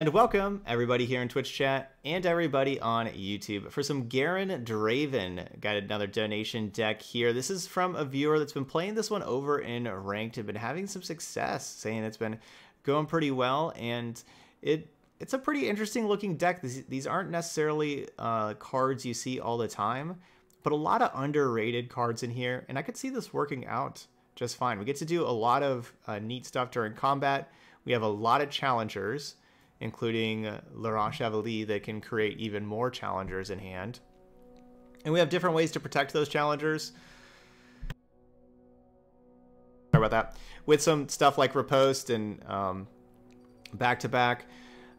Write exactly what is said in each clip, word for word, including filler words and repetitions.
And welcome everybody here in Twitch chat and everybody on YouTube for some Garen Draven. Got another donation deck here. This is from a viewer that's been playing this one over in ranked and been having some success, saying it's been going pretty well, and it it's a pretty interesting looking deck. These, these aren't necessarily uh, cards you see all the time, but a lot of underrated cards in here, and I could see this working out just fine. We get to do a lot of uh, neat stuff during combat. We have a lot of challengers, including uh, Laurent Chevalier, that can create even more challengers in hand. And we have different ways to protect those challengers. Sorry about that. With some stuff like Riposte and um, back-to-back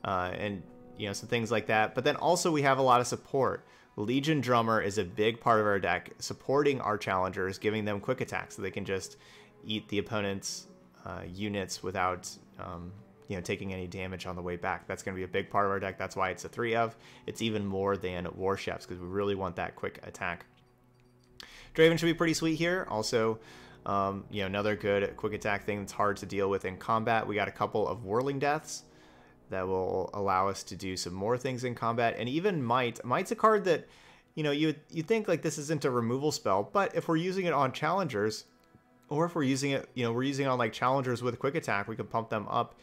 uh, and, you know, some things like that. But then also we have a lot of support. Legion Drummer is a big part of our deck, supporting our challengers, giving them quick attacks so they can just eat the opponent's uh, units without... Um, you know, taking any damage on the way back. That's going to be a big part of our deck. That's why it's a three of. It's even more than War Chefs, because we really want that quick attack. Draven should be pretty sweet here. Also, um, you know, another good quick attack thing that's hard to deal with in combat. We got a couple of Whirling Deaths that will allow us to do some more things in combat. And even Might. Might's a card that, you know, you you think, like, this isn't a removal spell, but if we're using it on challengers, or if we're using it, you know, we're using it on, like, challengers with quick attack, we can pump them up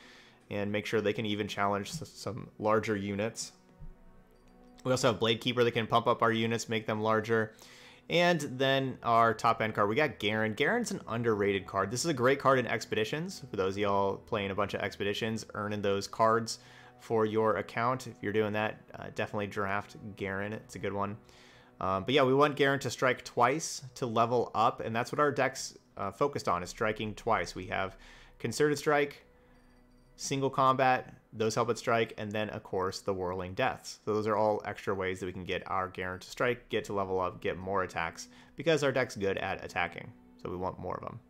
and make sure they can even challenge some larger units. We also have Bladekeeper that can pump up our units, make them larger. And then our top end card, we got Garen. Garen's an underrated card. This is a great card in Expeditions. For those of y'all playing a bunch of Expeditions, earning those cards for your account. If you're doing that, uh, definitely draft Garen. It's a good one. Um, but yeah, we want Garen to strike twice to level up, and that's what our deck's uh, focused on, is striking twice. We have Concerted Strike, single combat, those help it strike, and then of course the Whirling Deaths. So those are all extra ways that we can get our Garen to strike, get to level up, get more attacks, because our deck's good at attacking, so we want more of them.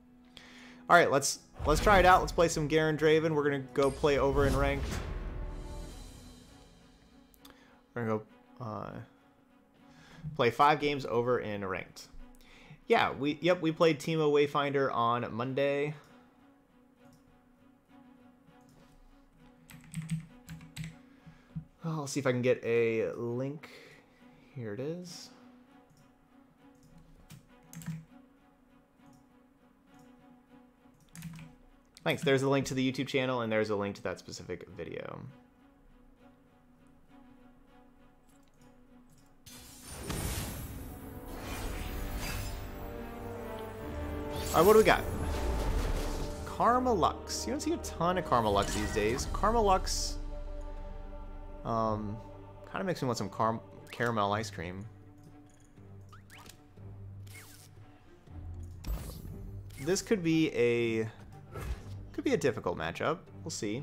All right, let's let's try it out. Let's play some Garen Draven. We're gonna go play over in ranked. We're gonna go uh, play five games over in ranked. Yeah, we yep we played Teemo Wayfinder on Monday. I'll see if I can get a link. Here it is. Thanks. There's a link to the YouTube channel, and there's a link to that specific video. All right, what do we got? Karma Lux. You don't see a ton of Karma Lux these days. Karma Lux... Um, kind of makes me want some car caramel ice cream. Um, this could be a could be a difficult matchup. We'll see.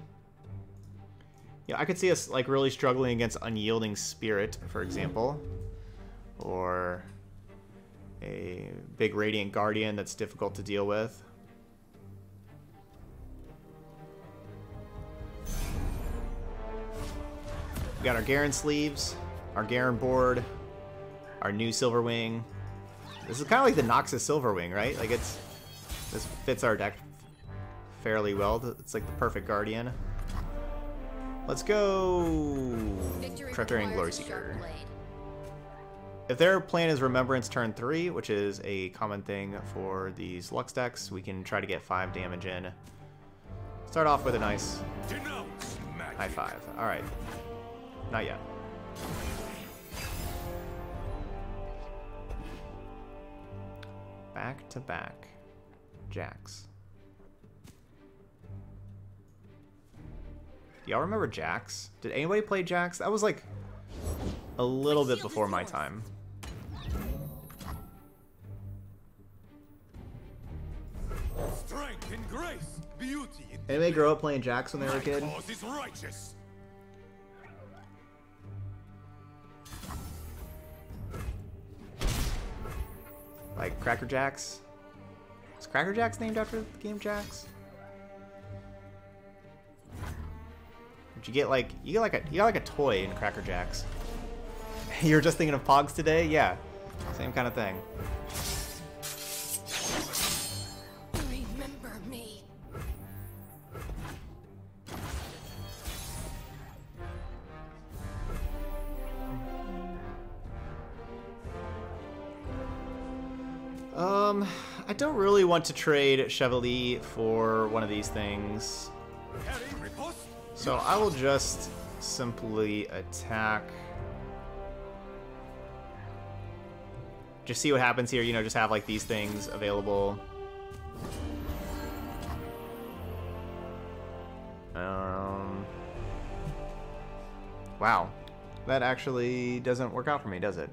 Yeah, I could see us, like, really struggling against Unyielding Spirit, for example, or a big Radiant Guardian that's difficult to deal with. We got our Garen sleeves, our Garen board, our new Silverwing. This is kind of like the Noxus Silverwing, right? Like, it's this fits our deck fairly well. It's like the perfect Guardian. Let's go Treachery and Glory Seeker. If their plan is Remembrance turn three, which is a common thing for these Lux decks, we can try to get five damage in. Start off with a nice high five. All right. Not yet. Back to back. Jax. Y'all remember Jax? Did anybody play Jax? That was, like, a little bit before my time. Strength and grace, beauty. Anybody grow up playing Jax when they were a kid? Like Cracker Jacks? Is Cracker Jacks named after the game Jax? Did you get like you get like a you got like a toy in Cracker Jacks? You were just thinking of Pogs today? Yeah, same kind of thing. Remember me. Um, I don't really want to trade Chevalier for one of these things. So I will just simply attack. Just see what happens here, you know, just have like these things available. Um, wow. That actually doesn't work out for me, does it?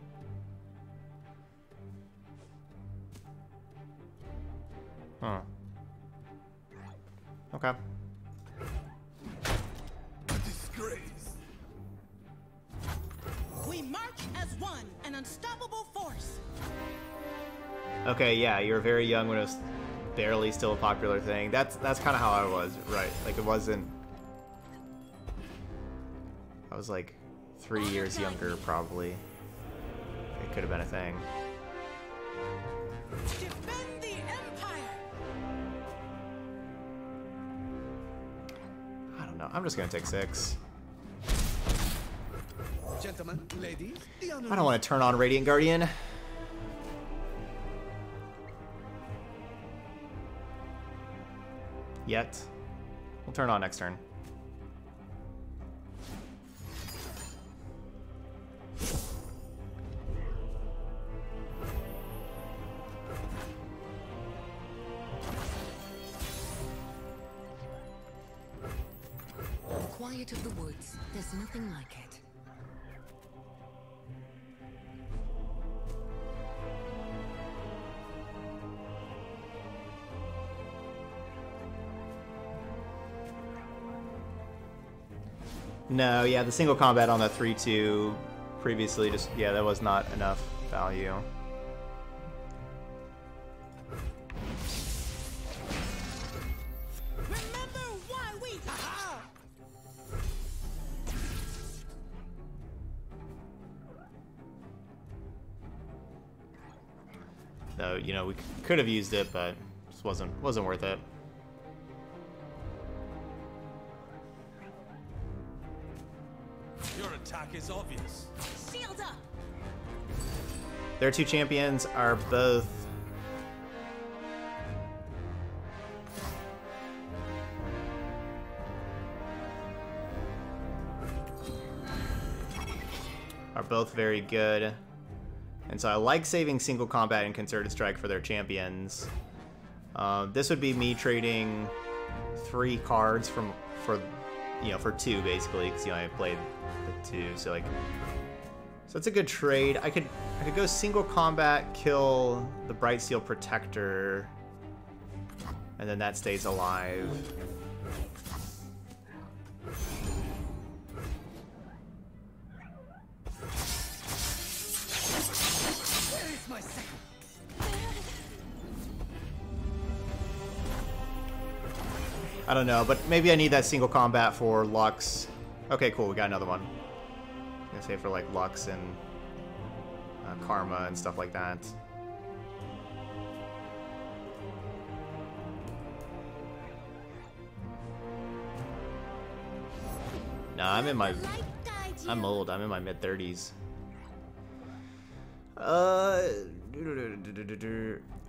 Huh. Okay. Disgrace. We march as one, an unstoppable force. Okay, yeah, you were very young when it was barely still a popular thing. That's that's kind of how I was, right? Like it wasn't. I was like three years younger, probably. It could have been a thing. Defend the empire. I don't know. I'm just gonna take six. Gentlemen, ladies, I don't want to turn on Radiant Guardian. Yet. We'll turn on next turn. Quiet of the woods. There's nothing like it. No, yeah, the single combat on the three two previously just, yeah, that was not enough value. Remember why we... Aha! Though, you know, we could have used it, but just wasn't wasn't worth it. Is obvious. Shield up. Their two champions are both are both very good, and so I like saving single combat and concerted strike for their champions. Uh, this would be me trading three cards from for you know for two basically because you know I played. Too, so like, so it's a good trade. I could, I could go single combat, kill the Brightsteel Protector, and then that stays alive. Where is my second? I don't know, but maybe I need that single combat for Lux. Okay, cool. We got another one. I'm gonna say for like Lux and uh, Karma and stuff like that. Nah, I'm in my... I'm old. I'm in my mid thirties. Uh,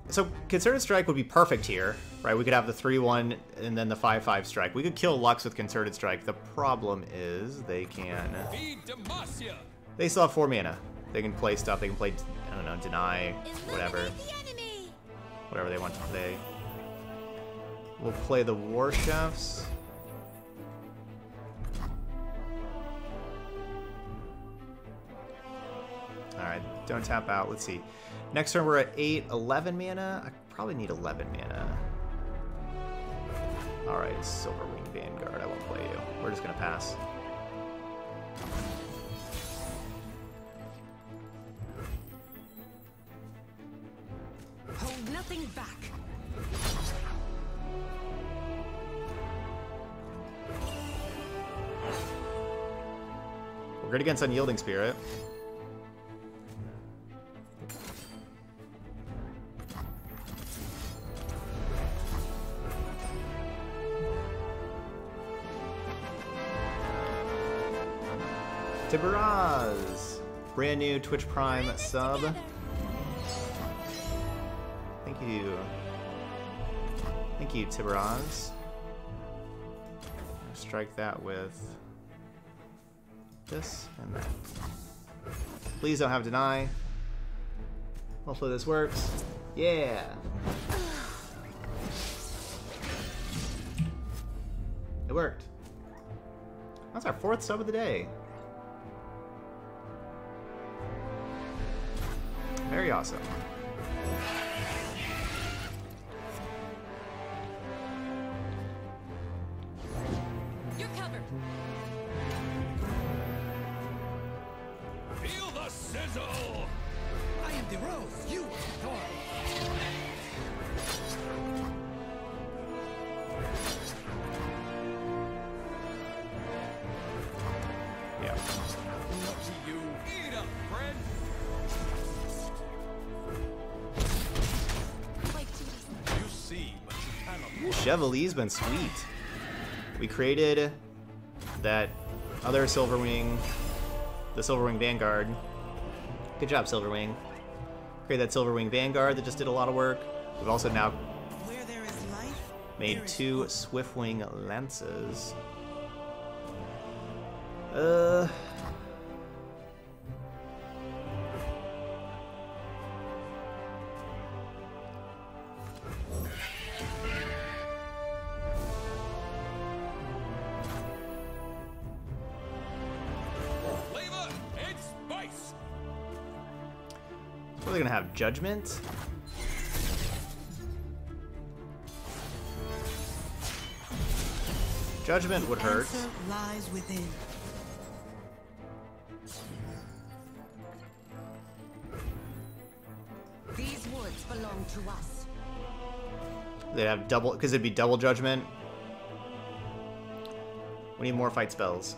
so Concerted Strike would be perfect here, right? We could have the three one and then the five five strike. We could kill Lux with Concerted Strike. The problem is they can... They still have four mana. They can play stuff. They can play, I don't know, Deny, whatever. Whatever they want to play. We'll play the War Chefs. Alright, don't tap out. Let's see. Next turn we're at eight, eleven mana. I probably need eleven mana. Alright, Silverwing Vanguard, I won't play you. We're just gonna pass. Hold nothing back. We're good against Unyielding Spirit. Tiburaz, brand new Twitch Prime sub. Thank you. Thank you, Tiburon's. Strike that with this and that. Please don't have deny. Hopefully this works. Yeah. It worked. That's our fourth sub of the day. Very awesome. You're covered. Feel the sizzle. I am the rose. You are the thorn. Yeah. Lucky you. Eat up, friend. Chevalier's been sweet. We created that other Silverwing, the Silverwing Vanguard. Good job, Silverwing. Created that Silverwing Vanguard that just did a lot of work. We've also now made two Swiftwing Lances. Uh. Gonna have Judgment. Judgment would hurt. Lies within. These woods belong to us. They'd have double, because it'd be double Judgment. We need more fight spells.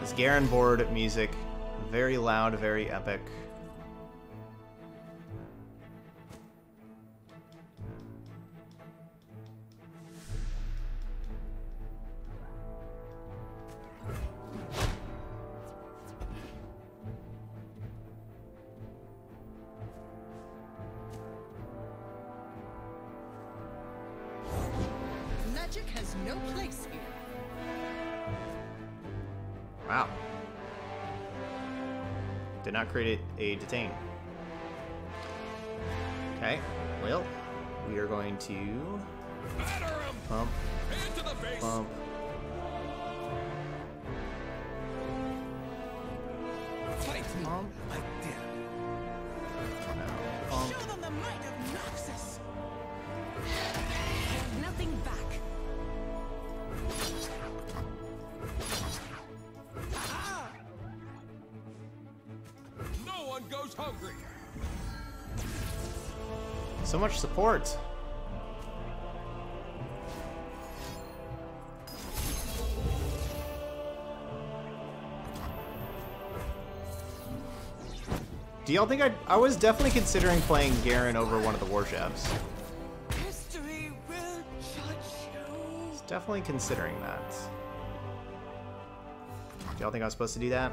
This Garen board music, very loud, very epic. Created a detain. Okay, well, we are going to pump, into the face. Pump. Fight me. Pump. I did. No. Pump. Show them the might of Noxus. There's nothing back. Hungry. So much support. Do y'all think I I was definitely considering playing Garen over one of the Warshaps? History will judge you. Was definitely considering that. Do y'all think I was supposed to do that?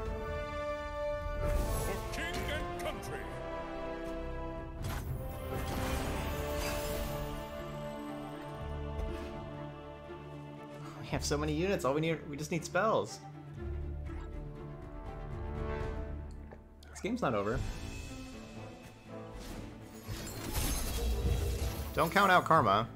Have so many units. All we need, we just need spells. This game's not over. Don't count out Karma.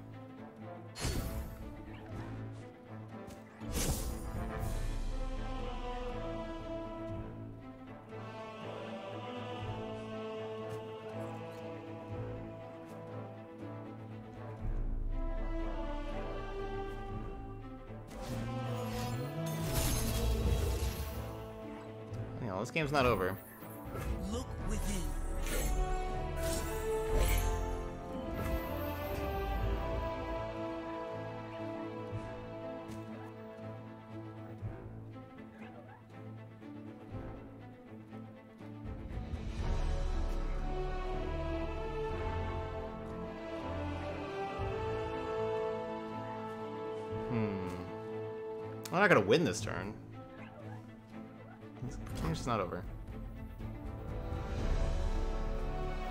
this game's not over. Look within. I'm not gonna win this turn. It's not over.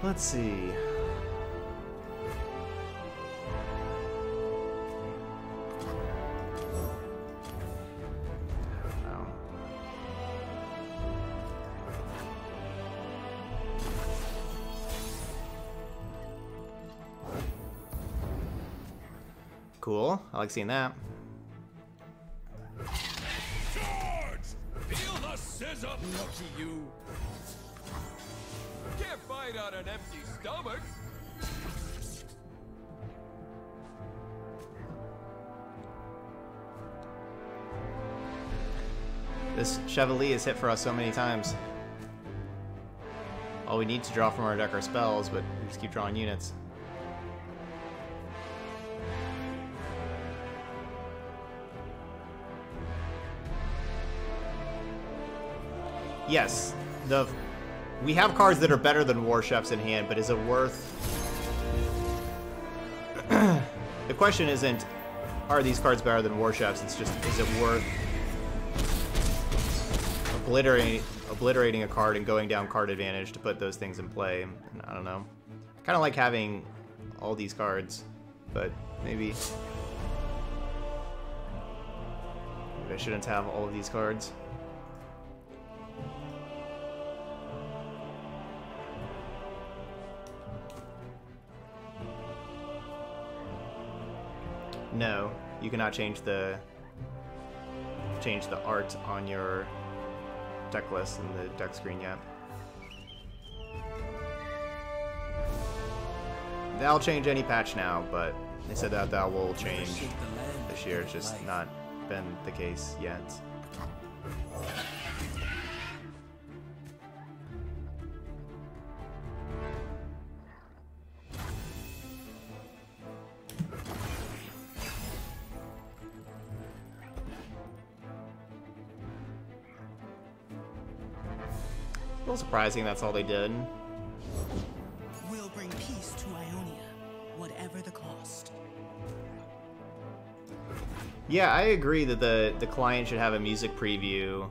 Let's see. Oh. Cool. I like seeing that. Lucky you. Can't fight on an empty stomach. This Chevalier has hit for us so many times. All we need to draw from our deck are spells, but we just keep drawing units. Yes, the we have cards that are better than War Chefs in hand, but is it worth? The question isn't, are these cards better than War Chefs? It's just, is it worth obliterating obliterating a card and going down card advantage to put those things in play? I don't know. I kind of like having all these cards, but maybe, maybe I shouldn't have all of these cards. No, you cannot change the change the art on your deck list in the deck screen yet. That'll change any patch now, but they said that that will change this year. It's just not been the case yet. Surprising that's all they did. We'll bring peace to Ionia, whatever the cost. Yeah, I agree that the the client should have a music preview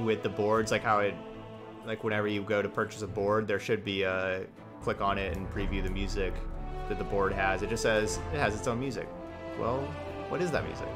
with the boards, like how it like whenever you go to purchase a board, there should be a click on it and preview the music that the board has. It just says it has its own music. Well, what is that music?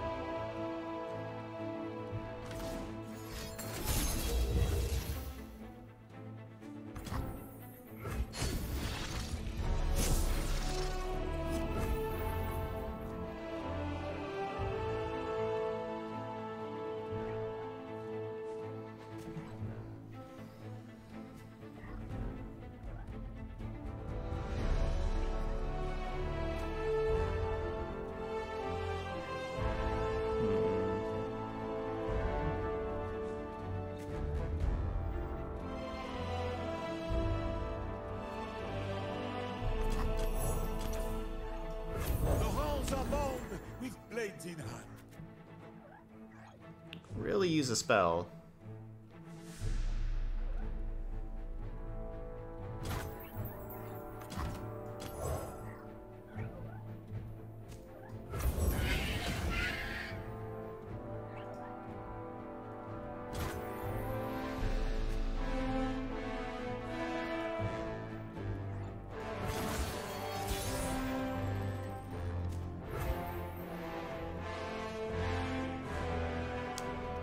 Really use a spell.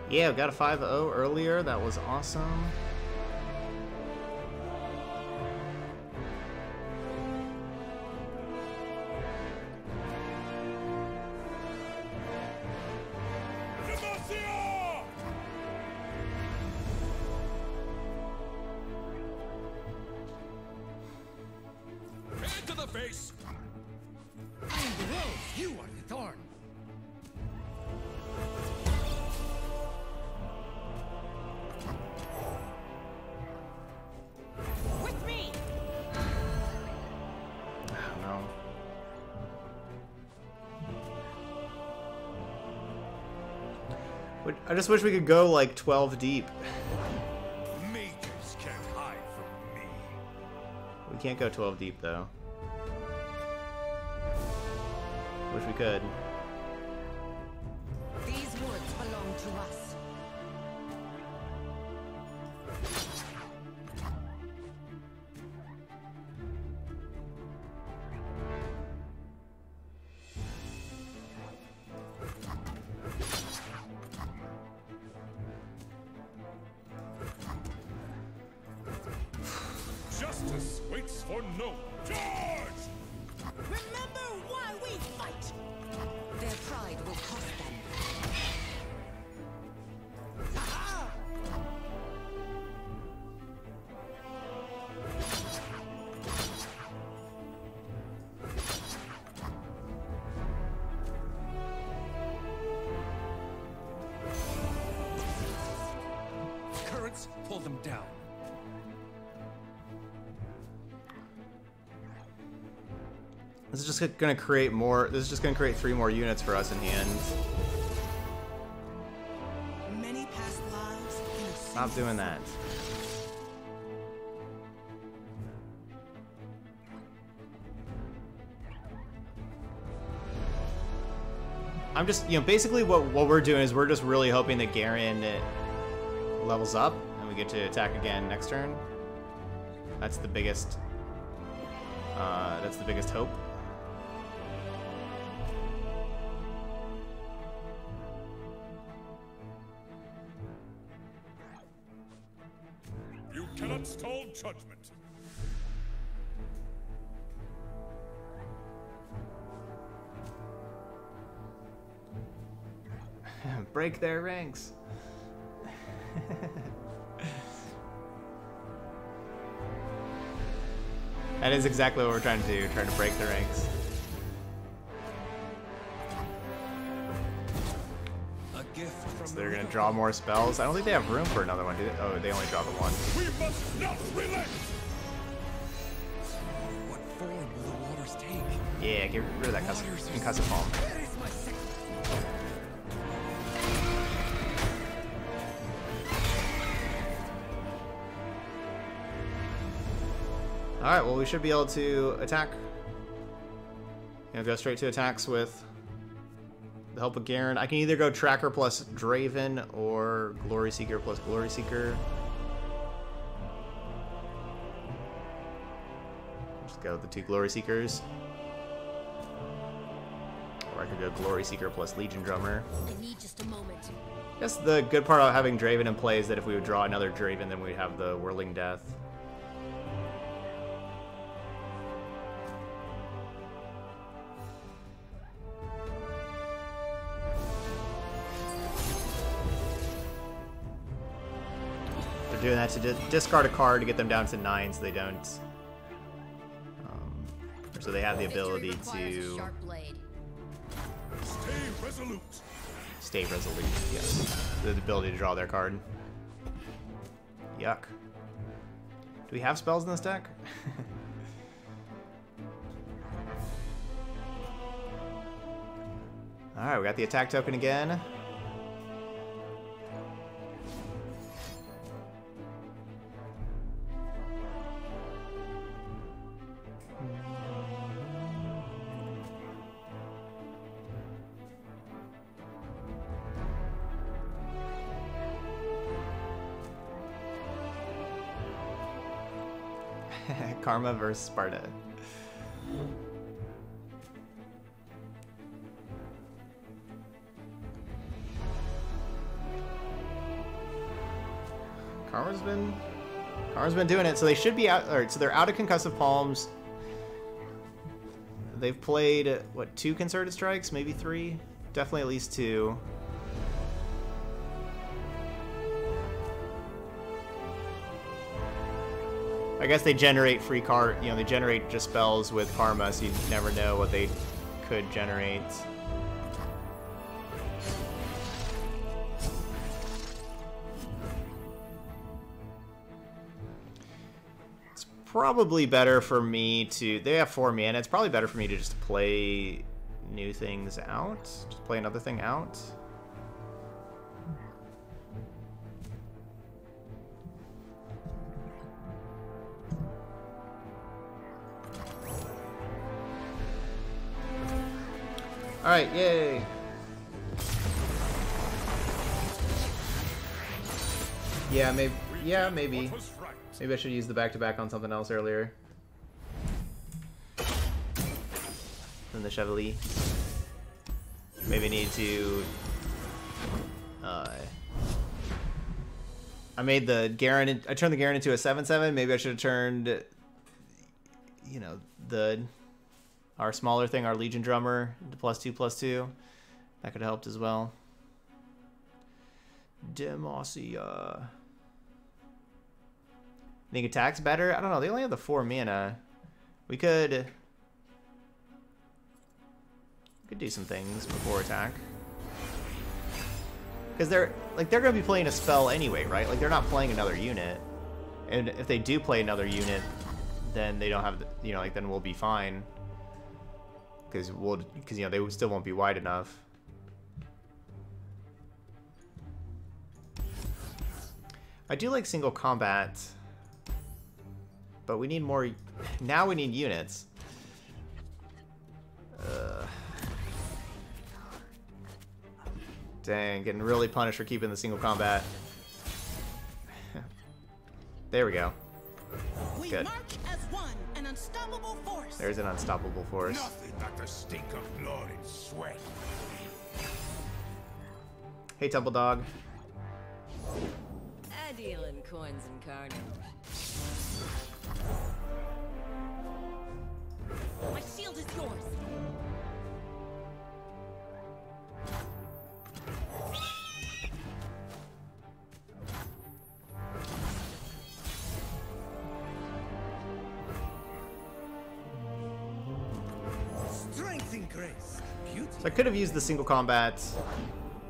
Yeah, we got a five oh earlier. That was awesome. Demacia! Hand to the face. I'm the rose. You are the thorn. I just wish we could go like twelve deep. Mages can't hide from me. We can't go twelve deep though. Wish we could. These woods belong to us. Justice waits for no charge. Remember why we fight. Their pride will cost them. Aha! Currents pull them down. This is just gonna create more. This is just gonna create three more units for us in hand. Many past lives in Stop doing that. I'm just, you know, basically what what we're doing is we're just really hoping that Garen levels up and we get to attack again next turn. That's the biggest. Uh, that's the biggest hope. Stall judgment. Break their ranks. That is exactly what we're trying to do, trying to break the ranks. So they're gonna draw more spells. I don't think they have room for another one, do they? Oh, they only draw the one. We must not relent. What form will the waters take? Yeah, get rid of that concussive palm. Alright, well we should be able to attack. You know, go straight to attacks with the help of Garen. I can either go Tracker plus Draven or Glory Seeker plus Glory Seeker. Just go with the two Glory Seekers. Or I could go Glory Seeker plus Legion Drummer. I need just a moment. I guess the good part about having Draven in play is that if we would draw another Draven, then we'd have the Whirling Death. Doing that to di discard a card to get them down to nine, so they don't. Um, so they have the ability to stay resolute. Stay resolute. Yes, the ability to draw their card. Yuck. Do we have spells in this deck? All right, we got the attack token again. Karma versus Sparta. Karma's been, Karma's been doing it, so they should be out. All right, so they're out of Concussive Palms. They've played what, two Concerted Strikes, maybe three, definitely at least two. I guess they generate free card, you know, they generate just spells with Karma, so you never know what they could generate. It's probably better for me to, they have four mana, it's probably better for me to just play new things out, just play another thing out. Alright, yay! Yeah, maybe. Yeah, maybe. Maybe I should use the back-to-back on something else earlier. Than the Chevalier. Maybe need to... Uh, I made the Garen... In, I turned the Garen into a seven seven. Maybe I should have turned... You know, the... Our smaller thing, our Legion Drummer, into plus two, plus two. That could have helped as well. Demacia... I think attacks better. I don't know. They only have the four mana. We could we could do some things before attack, because they're like they're gonna be playing a spell anyway, right? Like they're not playing another unit, and if they do play another unit, then they don't have the, you know like then we'll be fine, because we'll because you know they still won't be wide enough. I do like single combat. But we need more. Now we need units. Uh, dang, getting really punished for keeping the single combat. There we go. Good. There's an unstoppable force. Hey, Temple Dog. I deal in coins and carnage. My shield is yours. Strength and grace. Beauty. So I could have used the single combat.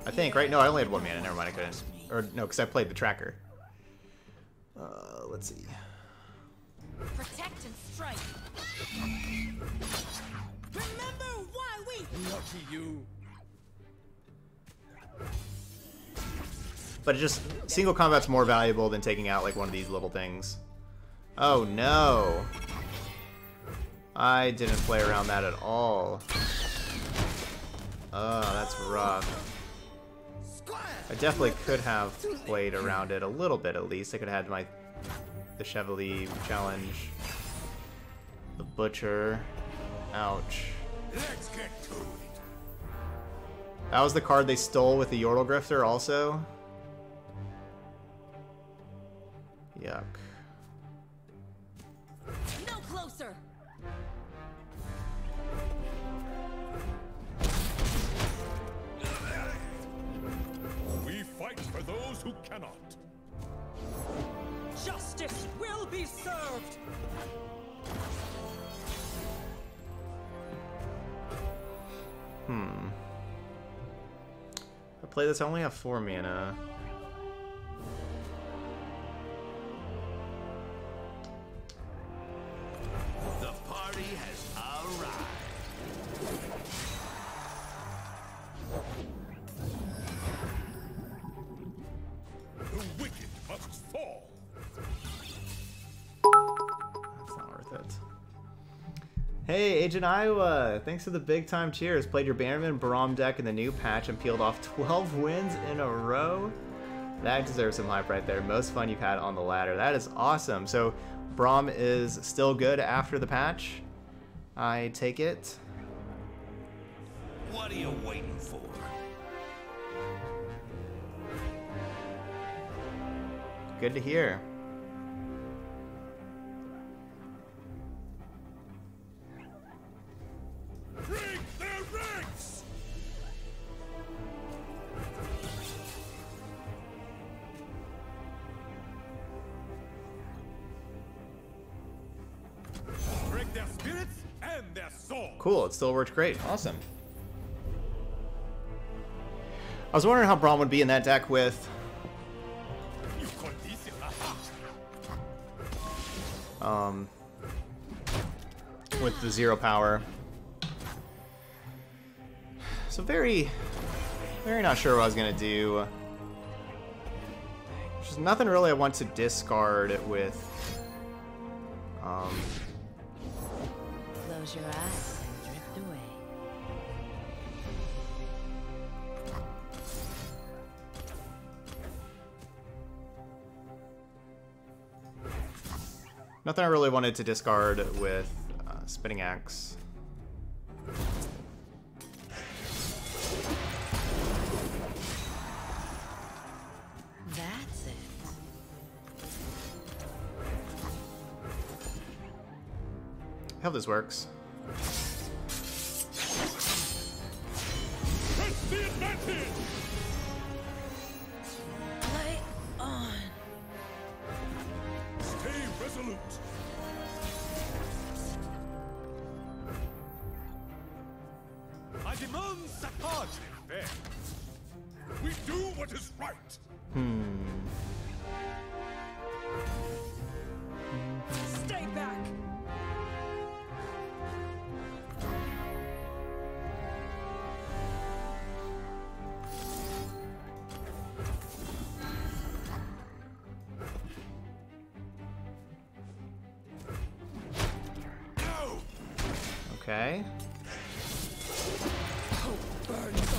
I think, right? No, I only had one mana. Never mind, I couldn't. Or no, because I played the tracker. Uh, let's see. Protect and strike. Remember why we lucky you. But it just single combat's more valuable than taking out like one of these little things. Oh no. I didn't play around that at all. Oh, that's rough. I definitely could have played around it a little bit at least. I could have had my the Chevalier challenge. The Butcher. Ouch. Let's get to it. That was the card they stole with the Yordle Grifter also. Yuck. No closer. We fight for those who cannot. Justice will be served. Hmm. I play this. I only have four mana. The party has arrived. The wicked must fall. That's not worth it. Hey, Agent Iowa! Thanks for the big time cheers. Played your Bannerman Braum deck in the new patch and peeled off twelve wins in a row. That deserves some hype right there. Most fun you've had on the ladder. That is awesome. So, Braum is still good after the patch. I take it. What are you waiting for? Good to hear. Cool, it still worked great. Awesome. I was wondering how Braum would be in that deck with... Um... With the zero power. So very... Very not sure what I was going to do. There's nothing really I want to discard with... Um... Close your eyes. Nothing I really wanted to discard with uh, Spinning Axe. That's it. How this works.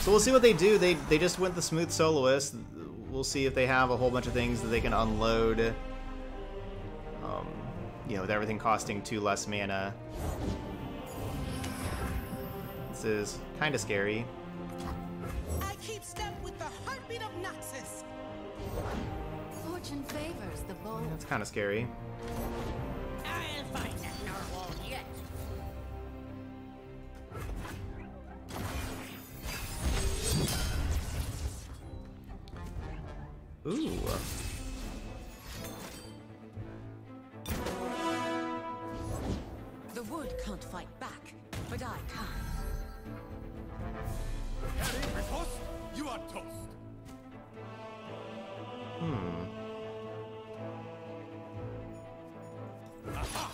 We'll see what they do. They they just went the smooth soloist. We'll see if they have a whole bunch of things that they can unload. Um, you know, with everything costing two less mana. This is kind of scary. I keep step with the heartbeat of Noxus. Fortune favors the bold. That's kind of scary. I'll find that narwhal yet. Ooh. The wood can't fight back, but I can. Harry, Riposte, you are toast. Hmm. Aha.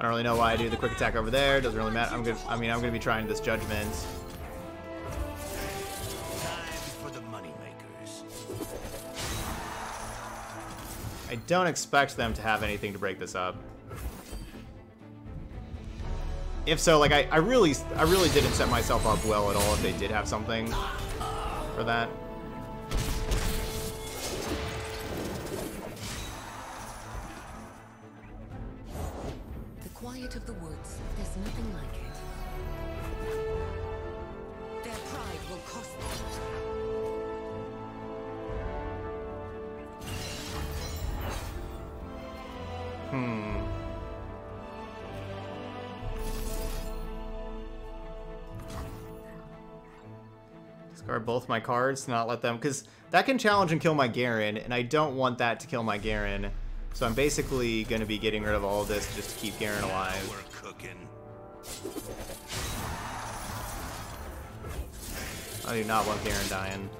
I don't really know why I do the quick attack over there. Doesn't really matter. I'm gonna. I mean, I'm gonna be trying this Judgment. I don't expect them to have anything to break this up. If so, like I, I really, I really didn't set myself up well at all. If they did have something for that. Of the woods, there's nothing like it. Their pride will cost them. Hmm. Discard both my cards to not let them, because that can challenge and kill my Garen, and I don't want that to kill my Garen. So I'm basically going to be getting rid of all of this just to keep Garen alive. We're cooking. I do not want Garen dying.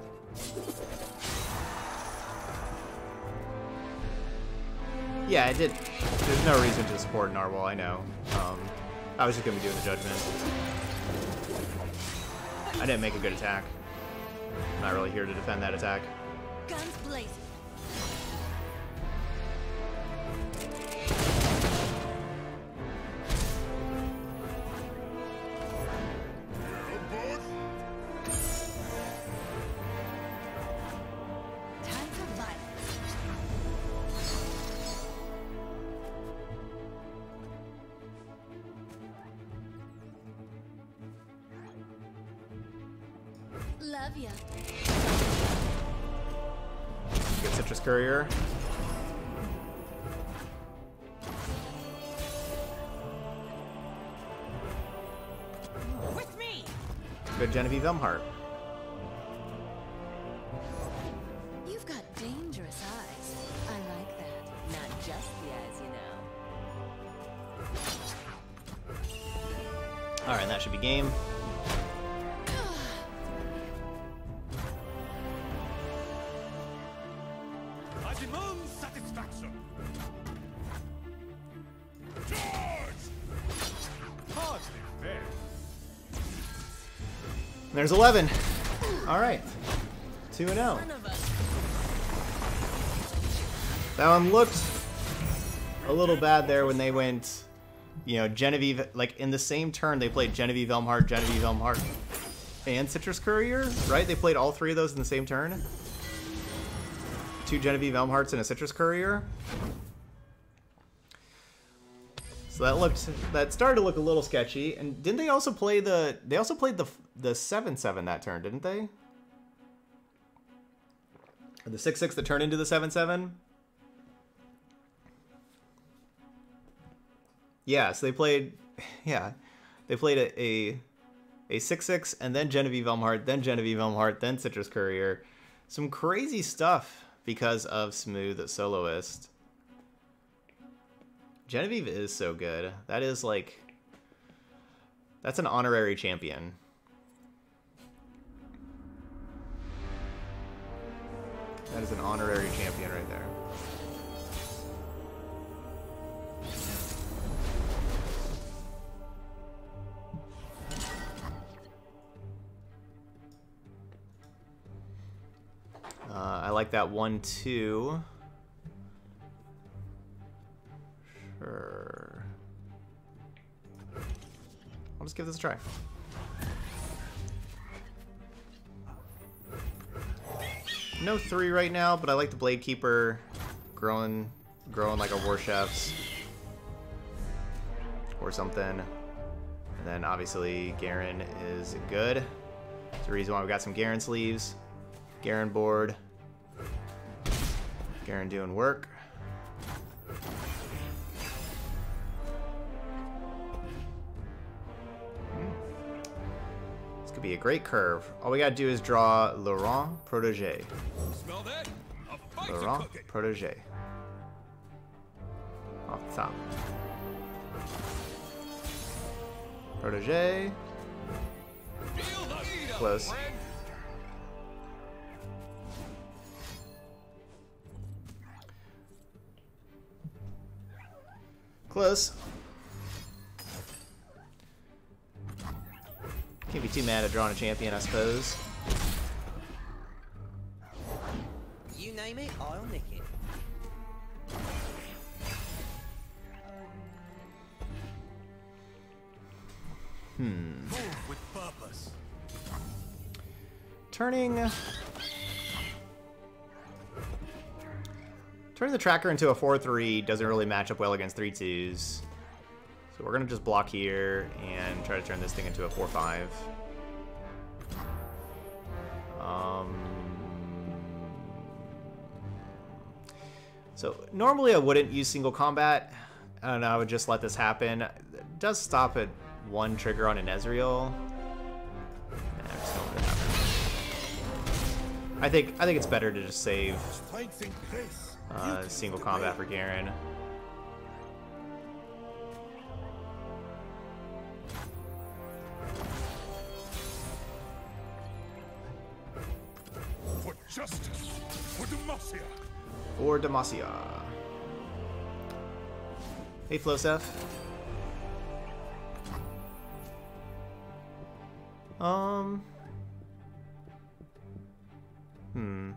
Yeah, it did. There's no reason to support Narwhal, I know. Um, I was just going to be doing the Judgment. I didn't make a good attack. I'm not really here to defend that attack. Guns blazing. Get Citrus Courier. With me. Good Genevieve Elmhart. You've got dangerous eyes. I like that. Not just the eyes, you know. All right, that should be game. There's eleven. All right, two and zero. That one looked a little bad there when they went, you know, Genevieve. Like in the same turn, they played Genevieve Elmhart, Genevieve Elmhart, and Citrus Courier, right? They played all three of those in the same turn. Two Genevieve Elmharts and a Citrus Courier. So that looked, that started to look a little sketchy. And didn't they also play the, they also played the the seven seven that turn, didn't they? Or the six six that turned into the seven seven? Yeah, so they played, yeah, they played a a, a six six and then Genevieve Elmhart, then Genevieve Elmhart, then Citrus Courier. Some crazy stuff because of Smooth Soloist. Genevieve is so good. That is like, that's an honorary champion. That is an honorary champion right there. Uh, I like that one, too. Sure. I'll just give this a try. No three right now, but I like the Bladekeeper growing, growing like a War Chef's or something. And then obviously Garen is good. It's the reason why we got some Garen sleeves. Garen board. Garen doing work. This could be a great curve. All we gotta do is draw Laurent Protégé. Laurent Protégé. Off the top. Protégé. Close. Close. Can't be too mad at drawing a champion, I suppose. You name it, I'll nick it. Hmm. With purpose. Turning. Turning the tracker into a four three doesn't really match up well against three twos. So we're going to just block here and try to turn this thing into a four five. Um, so normally I wouldn't use single combat. I don't know, I would just let this happen. It does stop at one trigger on an Ezreal. Nah, I'm just going to happen. I think, I think it's better to just save... Uh, single combat for Garen. For justice, for Demacia. For Demacia. Hey, Flosef. Um. Hmm.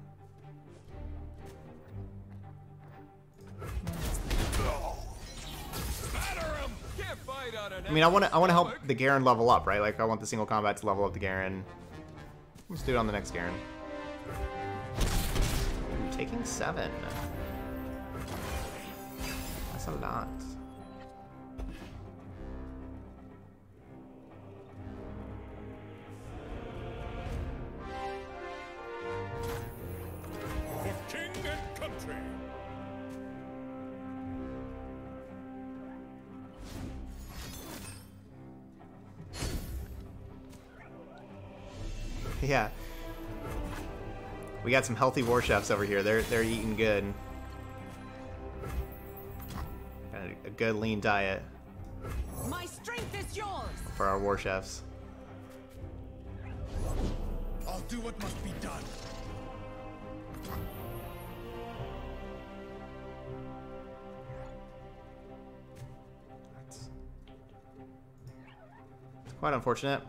I mean, I want to I want to help the Garen level up, right? Like, I want the single combat to level up the Garen. Let's do it on the next Garen. Ooh, taking seven. That's a lot. For king and country. Yeah, we got some healthy war chefs over here. They're they're eating good. Got a, a good lean diet. My strength is yours. For our war chefs. I'll do what must be done. That's quite unfortunate.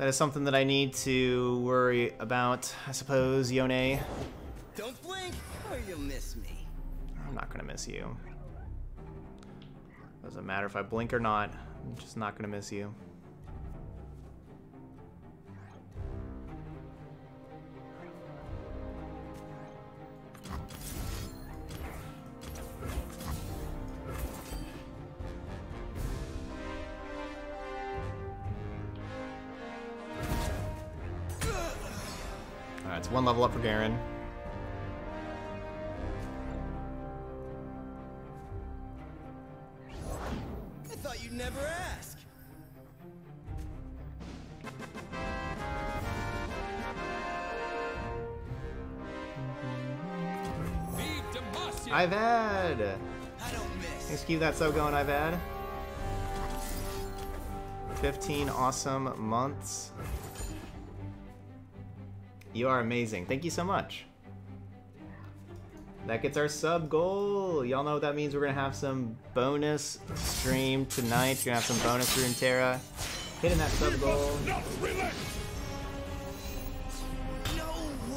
that is something that I need to worry about, I suppose, Yone. Don't blink or you'll miss me. I'm not gonna miss you. Doesn't matter if I blink or not, I'm just not gonna miss you. It's one level up for Garen. I thought you'd never ask. I've had. I don't miss. Excuse that so going. I've had. Fifteen awesome months. You are amazing. Thank you so much. That gets our sub goal. Y'all know what that means. We're going to have some bonus stream tonight. We're going to have some bonus Runeterra. Hitting that sub goal. No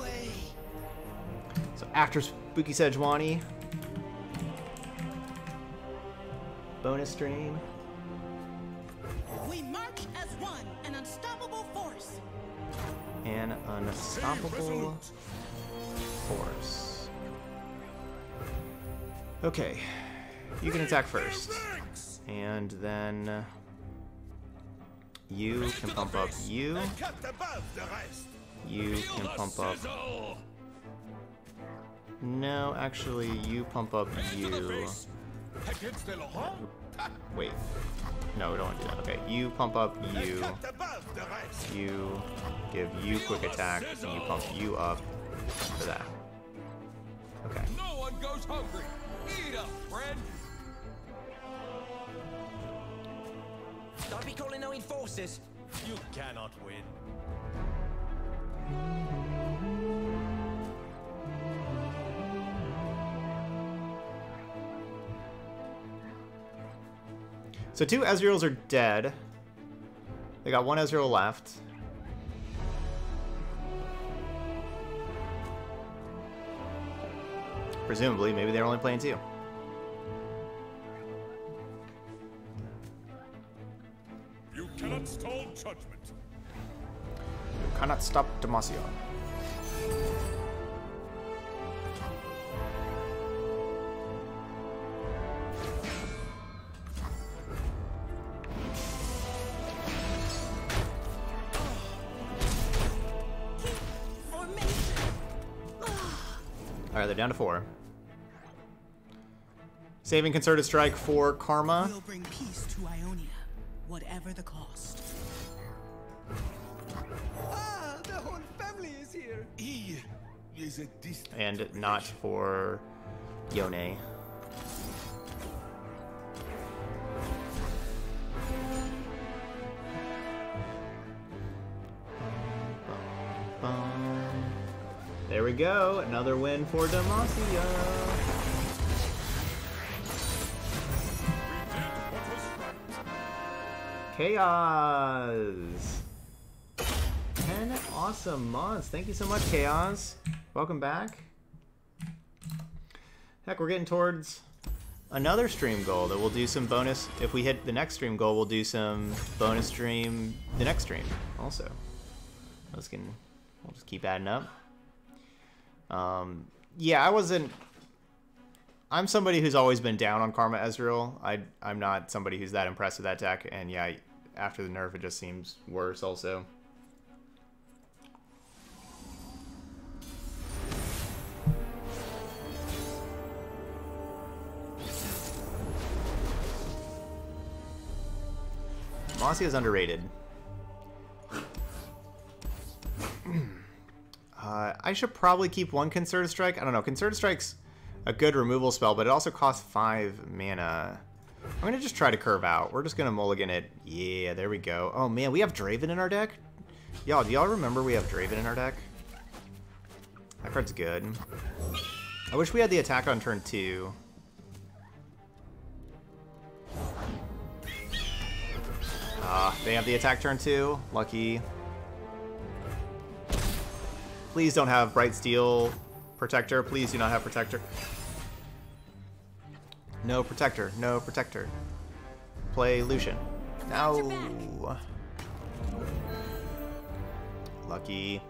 way. So after Spooky Sejuani, bonus stream. We march as one, an unstoppable force. An unstoppable force. Okay, you can attack first, and then you can pump up you. You can pump up. No, actually, you pump up you. Wait. No, we don't want to do that. Okay, you pump up you. You give you quick attack, and you pump you up for that. Okay. No one goes hungry. Eat up, friend. Don't be calling no enforcers. You cannot win. So two Ezreals are dead. They got one Ezreal left. Presumably, maybe they're only playing two. You cannot stall Judgment. You cannot stop Demacia. Alright, they're down to four. Saving Concerted Strike for Karma. We'll bring peace to Ionia, whatever the cost. Ah, the whole family is here. E is a distant and not for Yone. There we go, another win for Demacia. Chaos! ten awesome months. Thank you so much, Chaos. Welcome back. Heck, we're getting towards another stream goal that we'll do some bonus. If we hit the next stream goal, we'll do some bonus stream the next stream also. Let's get, we'll just keep adding up. Um, yeah, I wasn't, I'm somebody who's always been down on Karma Ezreal. I, I'm not somebody who's that impressed with that deck, and yeah, after the nerf, it just seems worse also. Demacia is underrated. Uh, I should probably keep one Concerted Strike. I don't know. Concerted Strike's a good removal spell, but it also costs five mana. I'm going to just try to curve out. We're just going to mulligan it. Yeah, there we go. Oh, man, we have Draven in our deck? Y'all, do y'all remember we have Draven in our deck? That card's good. I wish we had the attack on turn two. Ah, uh, they have the attack turn two. Lucky. Please don't have Brightsteel Protector. Please do not have Protector. No Protector. No Protector. Play Lucian. No. Lucky.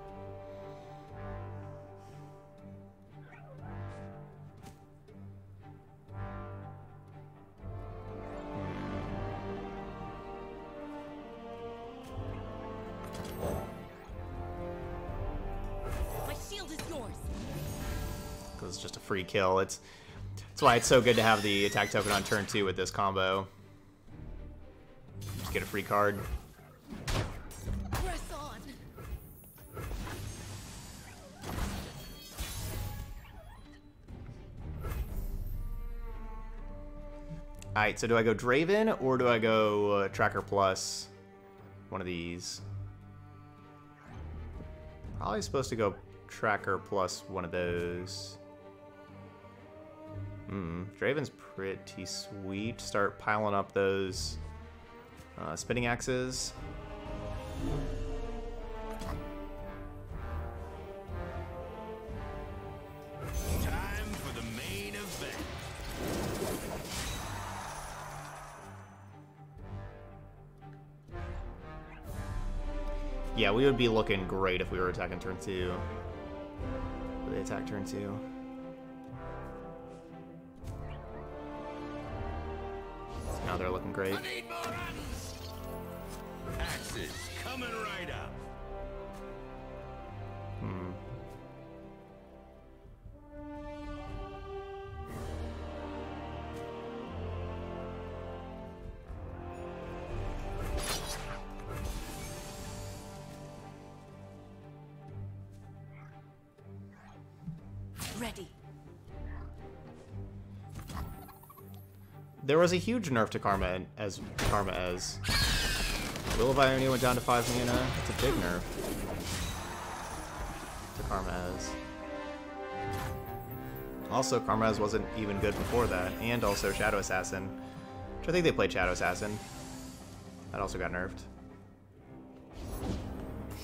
It's just a free kill. It's that's why it's so good to have the attack token on turn two with this combo. Just get a free card. Press on. All right, so do I go Draven or do I go uh, Tracker Plus? One of these. Probably supposed to go Tracker Plus one of those. Mm, Draven's pretty sweet. Start piling up those uh, spinning axes. Time for the main event. Yeah, we would be looking great if we were attacking turn two. They attack turn two. Now they're looking great. Axes coming right up. Hmm. Ready. There was a huge nerf to Karma as Karma as Will of Ionia went down to five mana. It's a big nerf to Karma as. Also, Karma as wasn't even good before that, and also Shadow Assassin, which I think they played Shadow Assassin. That also got nerfed.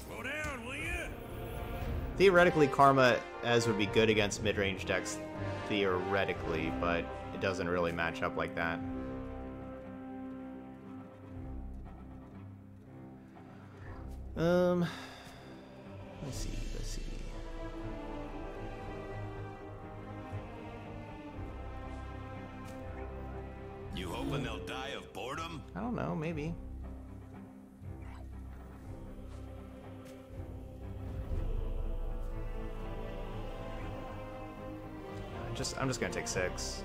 Slow down, will you? Theoretically, Karma as would be good against mid-range decks, theoretically, but doesn't really match up like that. Um, let's see, let's see. You hoping they'll die of boredom? I don't know, maybe. I'm just, I'm just gonna take six.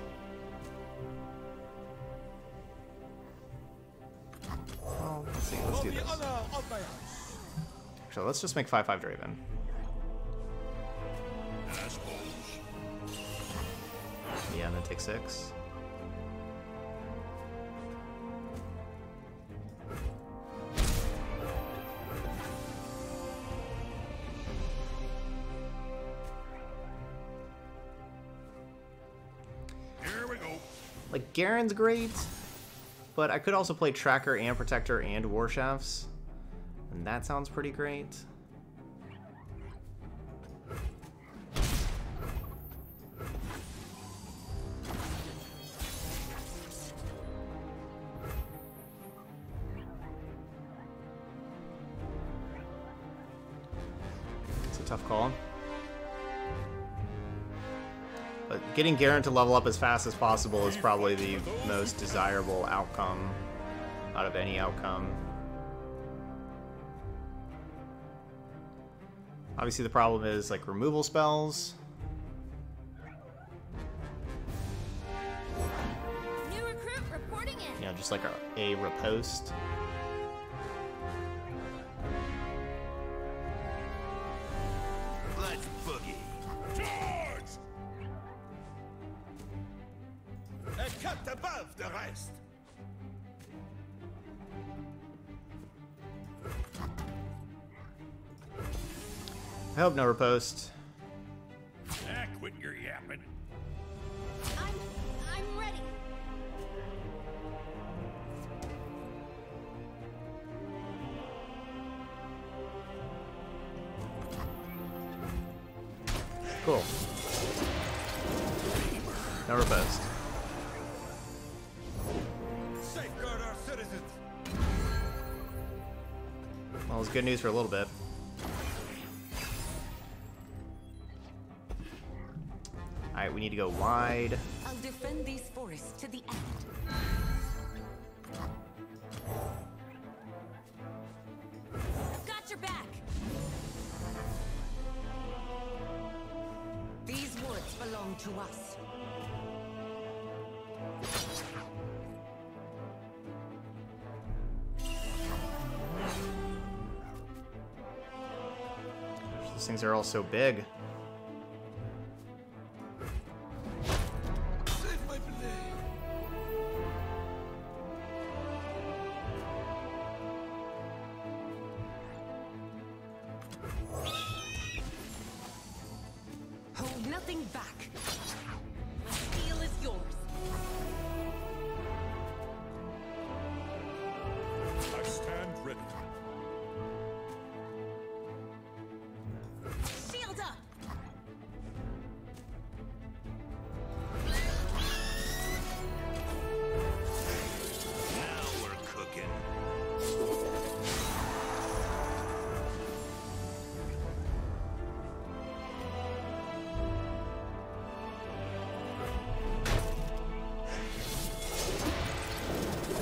Let's see, let's do this. Actually, let's just make five five Draven. Yeah, and then take six. Here we go. Like, Garen's great. But I could also play Tracker and Protector and War Shafts, and that sounds pretty great. It's a tough call. Getting Garen to level up as fast as possible is probably the most desirable outcome out of any outcome. Obviously the problem is like removal spells. New recruit reporting in. You know, just like a, a riposte. Let's boogie. A cut above the rest. I hope no riposte. Ah, quit your yapping. I'm, I'm ready. Cool. Now Riposte. Safeguard our citizens. Well, it was good news for a little bit. All right, we need to go wide. I'll defend these forests to the end. I've got your back. These woods belong to us. These things are all so big.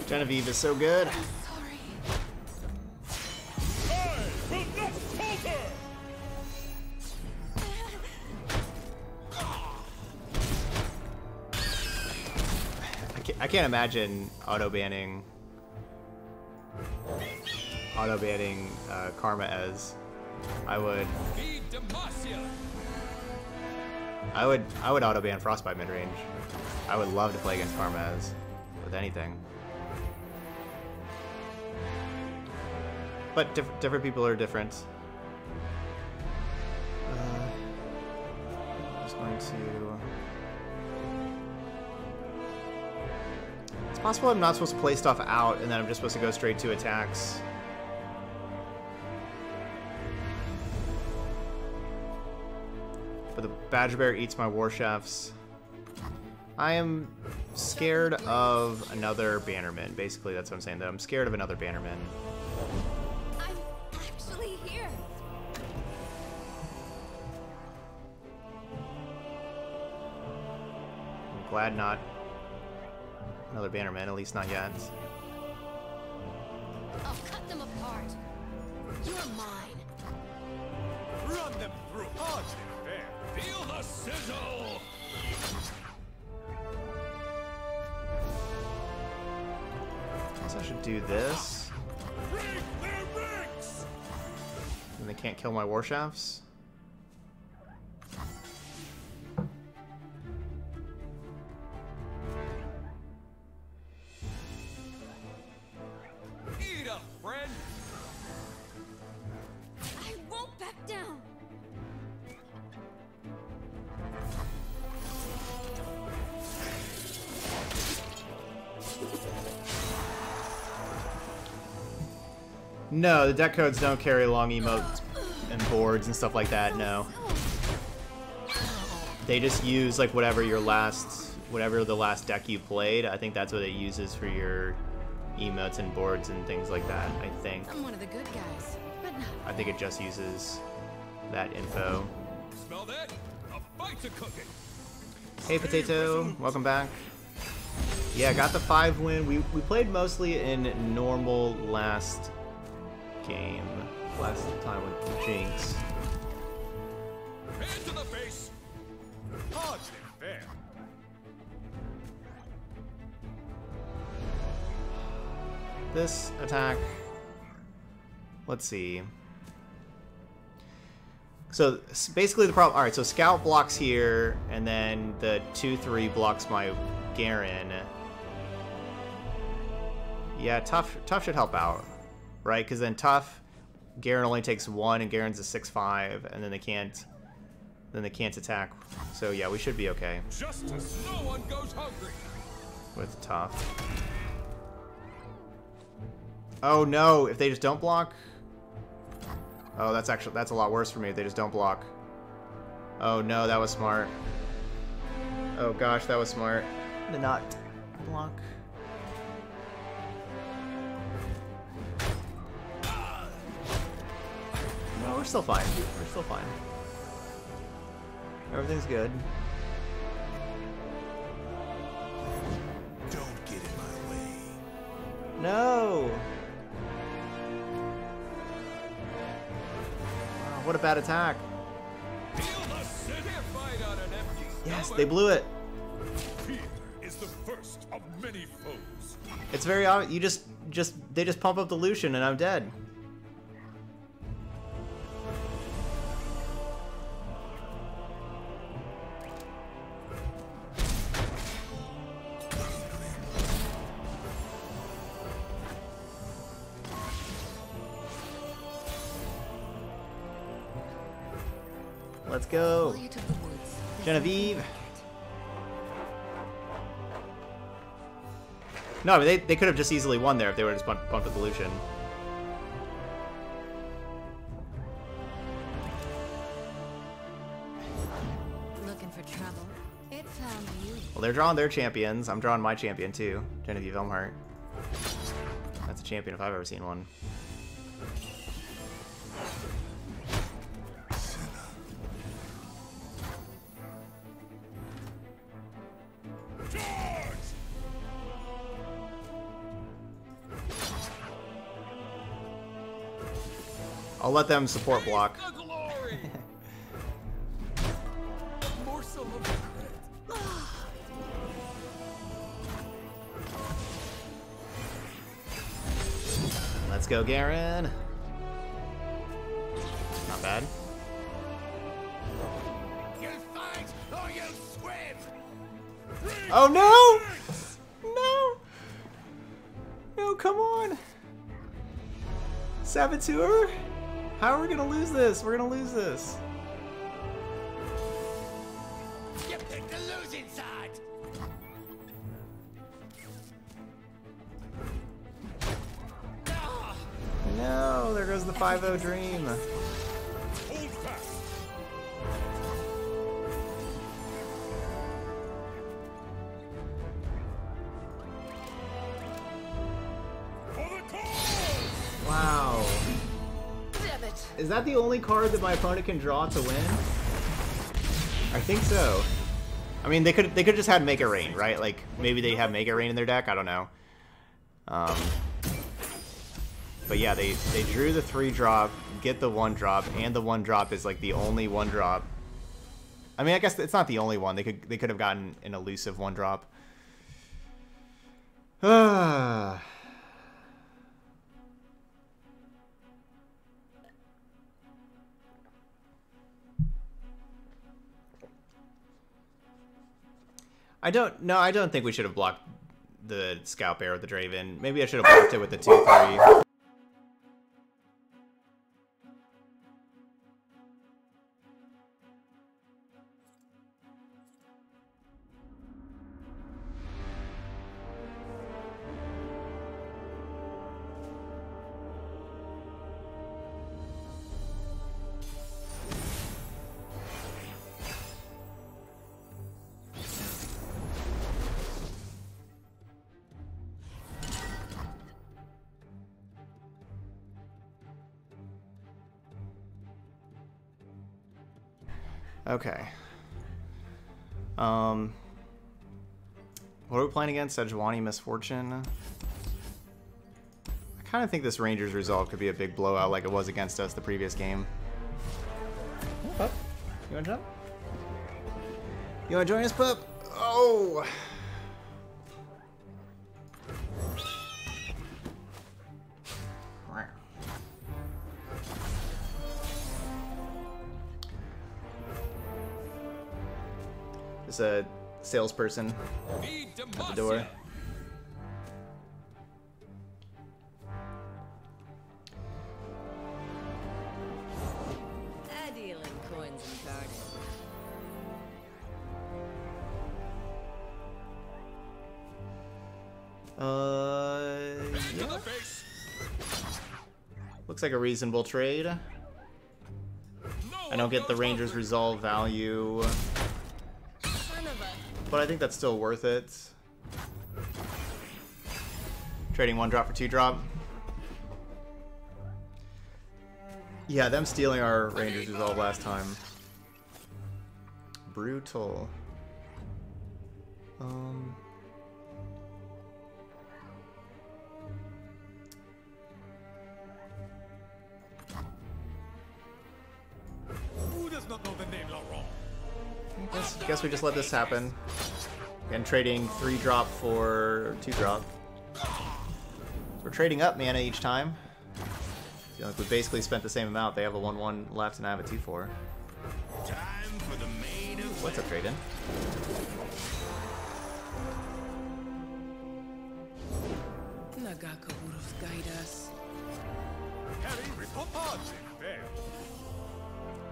Genevieve is so good. I can't imagine auto banning, auto banning uh, Karma as I would. I would I would auto ban Frostbite midrange. I would love to play against Karma as with anything. But diff different people are different. Uh, I'm just going to... It's possible I'm not supposed to play stuff out and then I'm just supposed to go straight to attacks. But the Badger Bear eats my War Chefs. I am scared of another Bannerman. Basically, that's what I'm saying, that I'm scared of another Bannerman. Glad not another Bannerman, at least not yet. I'll cut them apart. You're mine. Run them through hard and fair. Feel the sizzle. Guess I should do this. And they can't kill my war shafts. No, the deck codes don't carry long emotes and boards and stuff like that, no. They just use like whatever your last, whatever the last deck you played. I think that's what it uses for your emotes and boards and things like that, I think. I'm one of the good guys, but not. I think it just uses that info. Smell that? A fight's a cooking. Hey Potato, welcome back. Yeah, got the five win. We, we played mostly in normal last game last time with Jinx. Into the face. Hard and fair. This attack. Let's see. So basically the problem. All right, so Scout blocks here, and then the two three blocks my Garen. Yeah, tough. Tough should help out. Right, because then tough, Garen only takes one, and Garen's a six five, and then they can't, then they can't attack. So yeah, we should be okay. Justice, no one goes hungry. With tough. Oh no! If they just don't block. Oh, that's actually that's a lot worse for me. If they just don't block. Oh no, that was smart. Oh gosh, that was smart. Did not block. No, we're still fine. We're still fine. Everything's good. Don't get in my way. No. Oh, what a bad attack. Yes, they blew it. Fear is the first of many foes. It's very obvious. You just, just, they just pump up the Lucian, and I'm dead. Let's go. Genevieve. No, I mean, they, they could have just easily won there if they would have just bumped, bumped the Lucian. Looking for trouble. It found you. Well, they're drawing their champions. I'm drawing my champion too, Genevieve Elmhart. That's a champion if I've ever seen one. I'll let them support block. Let's go, Garen. Not bad. You fight or you swim. Oh no! No! No, come on! Saboteur? How are we gonna lose this? We're gonna lose this. You picked the losing side. No, there goes the five oh dream. Is that the only card that my opponent can draw to win? I think so. I mean, they could they could just have Make It Rain, right? Like, maybe they have Make It Rain in their deck. I don't know. Um, but yeah, they they drew the three drop, get the one drop, and the one drop is like the only one drop. I mean, I guess it's not the only one. They could they could have gotten an elusive one drop. Ah. I don't, no, I don't think we should have blocked the Scalp Air with the Draven. Maybe I should have blocked it with the two three. Okay. Um, what are we playing against? Sejuani Misfortune? I kind of think this Ranger's Resolve could be a big blowout like it was against us the previous game. Pup? You want to jump? You want to join us, Pup? Oh! A salesperson at the door. I deal in coins and cards. Uh, yeah. Looks like a reasonable trade. and I'll get the Ranger's Resolve value. But I think that's still worth it. Trading one drop for two drop. Yeah, them stealing our Ranger's Resolve last time. Brutal. Um... Who does not know the name Laurent? I guess, I guess we just let this happen. Again, trading three drop for two drop. So we're trading up mana each time. So like we basically spent the same amount. They have a one one left and I have a two four. What's up, Draven? Nagaka would have guided us.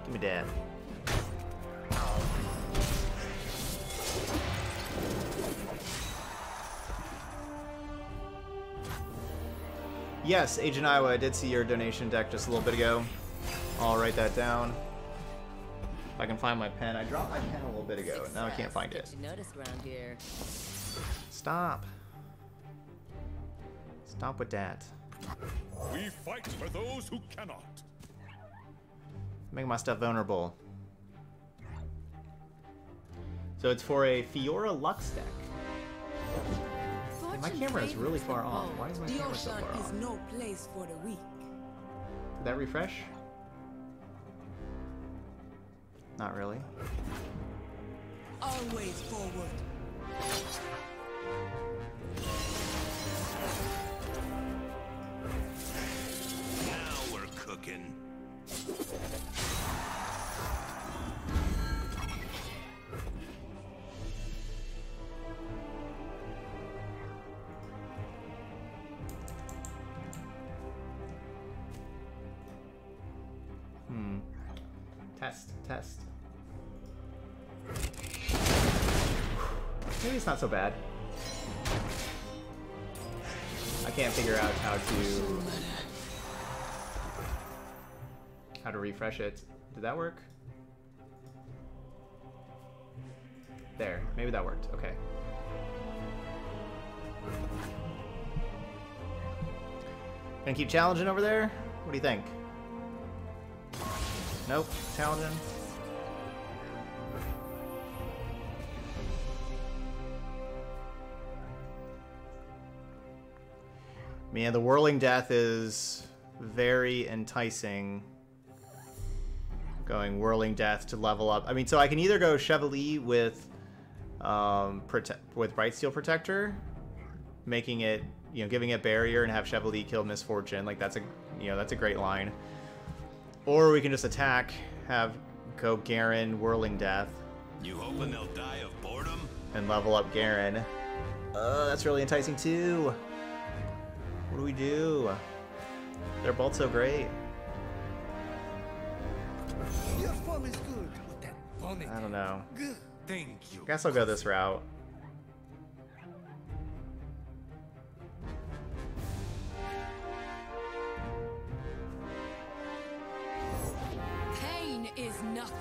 Give me that. Yes, Agent Iowa, I did see your donation deck just a little bit ago. I'll write that down. If I can find my pen. I dropped my pen a little bit ago. Now I can't find it. Stop. Stop with that. We fight for those who cannot. Make my stuff vulnerable. So it's for a Fiora Lux deck. My camera is really far off. Why is my camera so far off? No place for the weak. Did that refresh? Not really. Always forward. Now we're cooking. Hmm. Test, test. Maybe it's not so bad. I can't figure out how to how to refresh it. Did that work? There, maybe that worked. Okay. Gonna keep challenging over there? What do you think? Nope, challenging. Man, the Whirling Death is very enticing. Going Whirling Death to level up. I mean, so I can either go Chevalier with um, prote with Brightsteel Protector, making it, you know, giving it Barrier and have Chevalier kill Misfortune. Like that's a, you know, that's a great line. Or we can just attack, have go Garen Whirling Death. You hoping they'll die of boredom? And level up Garen. Uh, that's really enticing too. What do we do? They're both so great. Your form is good, but that vomit. I don't know. Good. Thank you. I guess I'll go this route. Pain is nothing.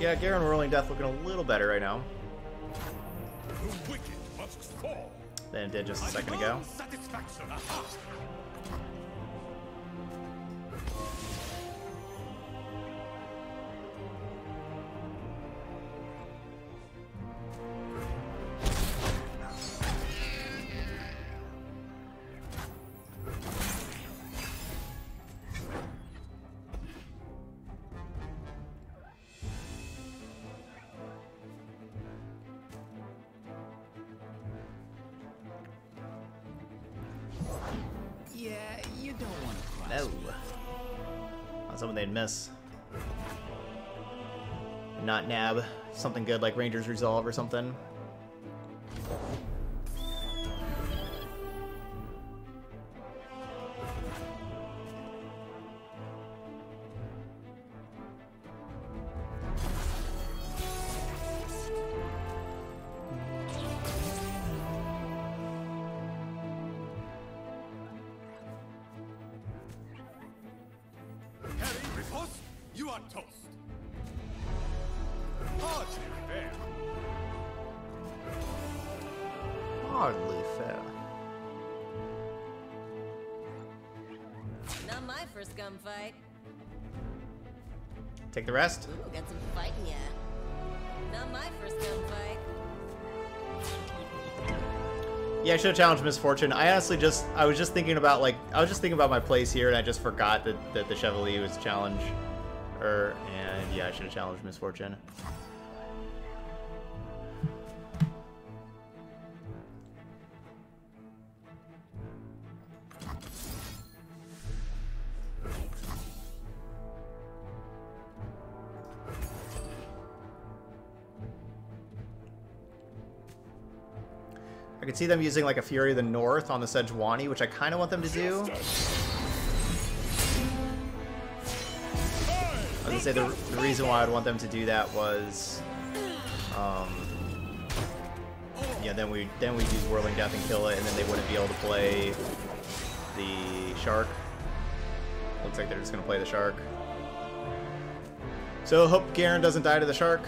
Yeah, Garen Whirling Death looking a little better right now than it did just a second ago. Miss. Not nab something good like Ranger's Resolve or something. You are toast. Hardly fair. Hardly fair. Not my first gunfight. Take the rest. Ooh, got some fight, yeah. Not my first gunfight. Yeah, I should have challenged Misfortune. I honestly just, I was just thinking about, like, I was just thinking about my plays here, and I just forgot that, that the Chevalier was challenged. Or, and yeah, I should have challenged Misfortune. I could see them using like a Fury of the North on the Sejuani, which I kind of want them to do. I was gonna say the, the reason why I'd want them to do that was, um, yeah, then we then we'd use Whirling Death and kill it, and then they wouldn't be able to play the Shark. Looks like they're just gonna play the Shark. So hope Garen doesn't die to the Shark.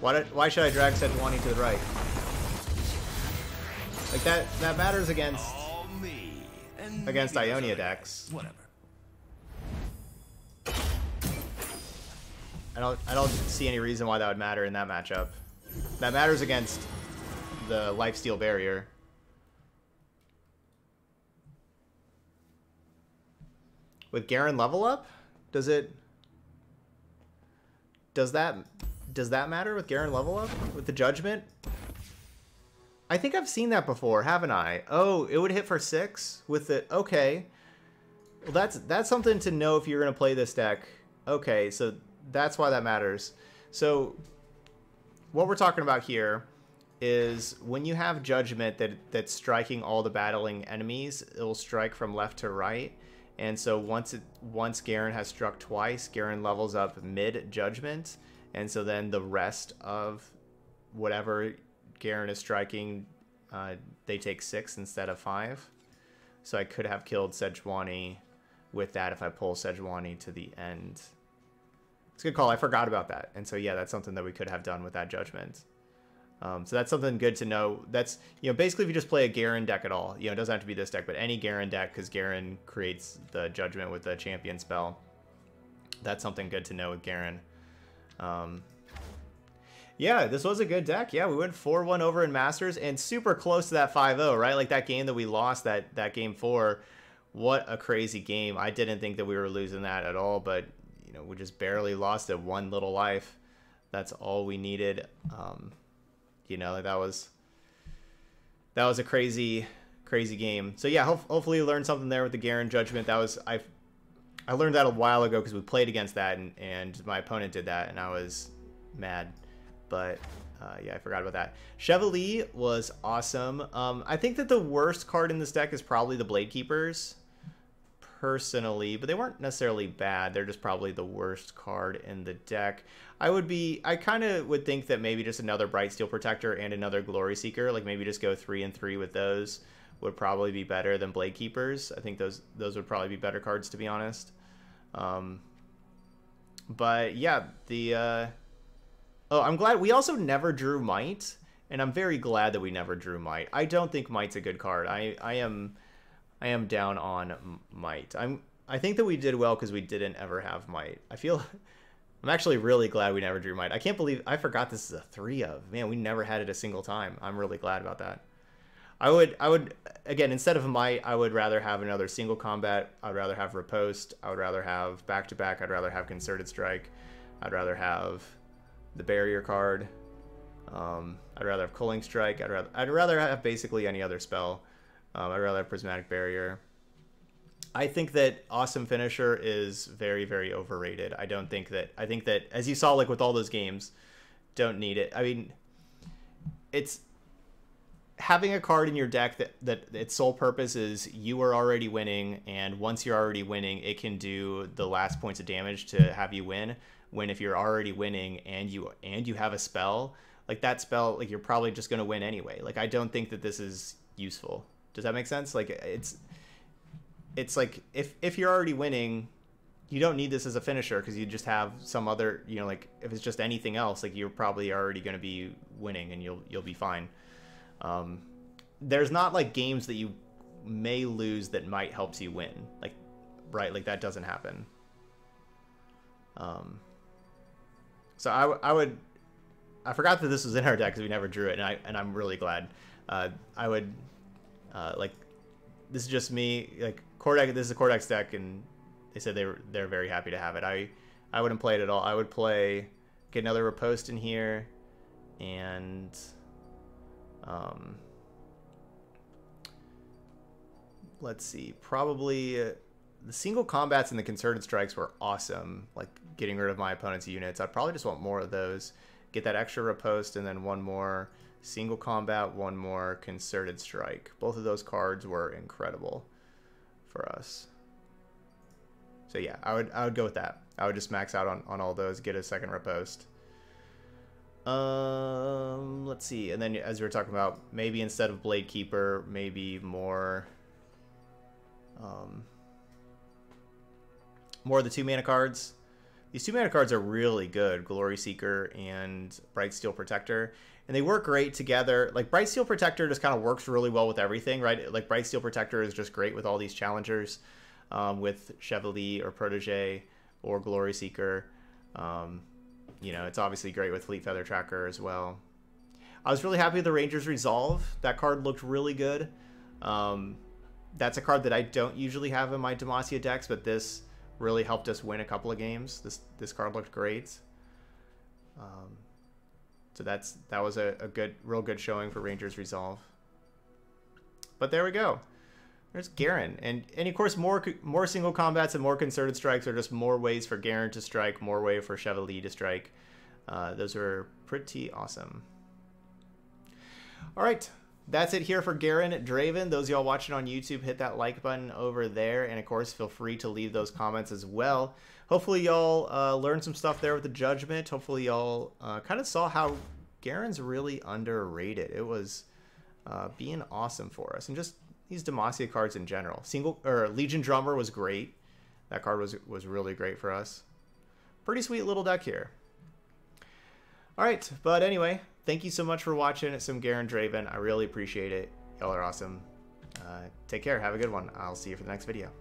Why, did, why should I drag Sejuani to the right? Like that that matters against me against Ionia decks. Whatever. I don't I don't see any reason why that would matter in that matchup. That matters against the lifesteal barrier. With Garen level up? Does it Does that Does that matter with Garen level up? With the Judgment? I think I've seen that before, haven't I? Oh, it would hit for six with the... Okay. Well, that's that's something to know if you're going to play this deck. Okay, so that's why that matters. So what we're talking about here is when you have Judgment that that's striking all the battling enemies, it will strike from left to right. And so once, it, once Garen has struck twice, Garen levels up mid-Judgment. And so then the rest of whatever Garen is striking, uh, they take six instead of five. So I could have killed Sejuani with that if I pull Sejuani to the end. It's a good call. I forgot about that. And so, yeah, that's something that we could have done with that Judgment. Um, so that's something good to know. That's, you know, basically if you just play a Garen deck at all, you know, it doesn't have to be this deck, but any Garen deck, because Garen creates the Judgment with the champion spell. That's something good to know with Garen. Um, yeah, this was a good deck. Yeah, we went four one over in Masters and super close to that five oh, right? Like that game that we lost, that, that game four, what a crazy game. I didn't think that we were losing that at all, but, you know, we just barely lost it. One little life. That's all we needed. Um, you know, that was, that was a crazy, crazy game. So yeah, ho hopefully you learned something there with the Garen Judgment. That was, I've, I learned that a while ago because we played against that, and, and my opponent did that, and I was mad. But, uh, yeah, I forgot about that. Chevalier was awesome. Um, I think that the worst card in this deck is probably the Bladekeepers, personally. But they weren't necessarily bad. They're just probably the worst card in the deck. I would be... I kind of would think that maybe just another Brightsteel Protector and another Glory Seeker. Like, maybe just go three and three with those. Would probably be better than Bladekeepers. I think those those would probably be better cards, to be honest. Um, but yeah, the uh, oh, I'm glad we also never drew Might, and I'm very glad that we never drew Might. I don't think Might's a good card. I I am I am down on Might. I'm I think that we did well because we didn't ever have Might. I feel I'm actually really glad we never drew Might. I can't believe I forgot this is a three of. Man, we never had it a single time. I'm really glad about that. I would, I would again, instead of Might, I would rather have another single combat. I'd rather have Riposte. I would rather have back-to-back. I'd rather have Concerted Strike. I'd rather have the Barrier card. Um, I'd rather have Culling Strike. I'd rather, I'd rather have basically any other spell. Um, I'd rather have Prismatic Barrier. I think that Awesome Finisher is very, very overrated. I don't think that, I think that, as you saw, like, with all those games, don't need it. I mean, it's... having a card in your deck that, that its sole purpose is you are already winning, and once you're already winning, it can do the last points of damage to have you win, when if you're already winning and you and you have a spell, like that spell, like you're probably just going to win anyway. Like, I don't think that this is useful. Does that make sense? Like, it's it's like if if you're already winning, you don't need this as a finisher because you just have some other, you know, like if it's just anything else, like you're probably already going to be winning and you'll you'll be fine. Um, there's not like games that you may lose that might helps you win, like, right? Like that doesn't happen. Um, so I, I would, I forgot that this was in our deck because we never drew it, and I and I'm really glad. Uh, I would, uh, like, this is just me, like core deck. This is a core deck deck, and they said they were they're very happy to have it. I I wouldn't play it at all. I would play get another Riposte in here, and um. Let's see, probably uh, the single combats and the concerted strikes were awesome, like getting rid of my opponent's units. I probably just want more of those, get that extra riposte, and then one more single combat, one more concerted strike. Both of those cards were incredible for us. So yeah, I would I would go with that. I would just max out on, on all those, get a second riposte. Um, let's see, and then as we were talking about, maybe instead of Bladekeeper, maybe more... Um, more of the two mana cards. These two mana cards are really good, Glory Seeker and Brightsteel Protector, and they work great together. Like Brightsteel Protector just kind of works really well with everything, right? Like Brightsteel Protector is just great with all these challengers, um, with Chevalier or Protégé or Glory Seeker. Um, you know, it's obviously great with Fleet Feather Tracker as well. I was really happy with the Ranger's Resolve. That card looked really good. Um, That's a card that I don't usually have in my Demacia decks, but this really helped us win a couple of games. This this card looked great. Um, so that's that was a, a good, real good showing for Ranger's Resolve. But there we go. There's Garen, and and of course more more single combats and more concerted strikes are just more ways for Garen to strike, more way for Chevalier to strike. Uh, those are pretty awesome. All right. That's it here for Garen Draven. Those of y'all watching on YouTube, hit that like button over there. And of course, feel free to leave those comments as well. Hopefully y'all uh, learned some stuff there with the Judgment. Hopefully y'all uh, kind of saw how Garen's really underrated. It was uh, being awesome for us. And just these Demacia cards in general. Single or Legion Drummer was great. That card was, was really great for us. Pretty sweet little deck here. All right, but anyway... Thank you so much for watching some Garen Draven. I really appreciate it. Y'all are awesome. Uh, take care. Have a good one. I'll see you for the next video.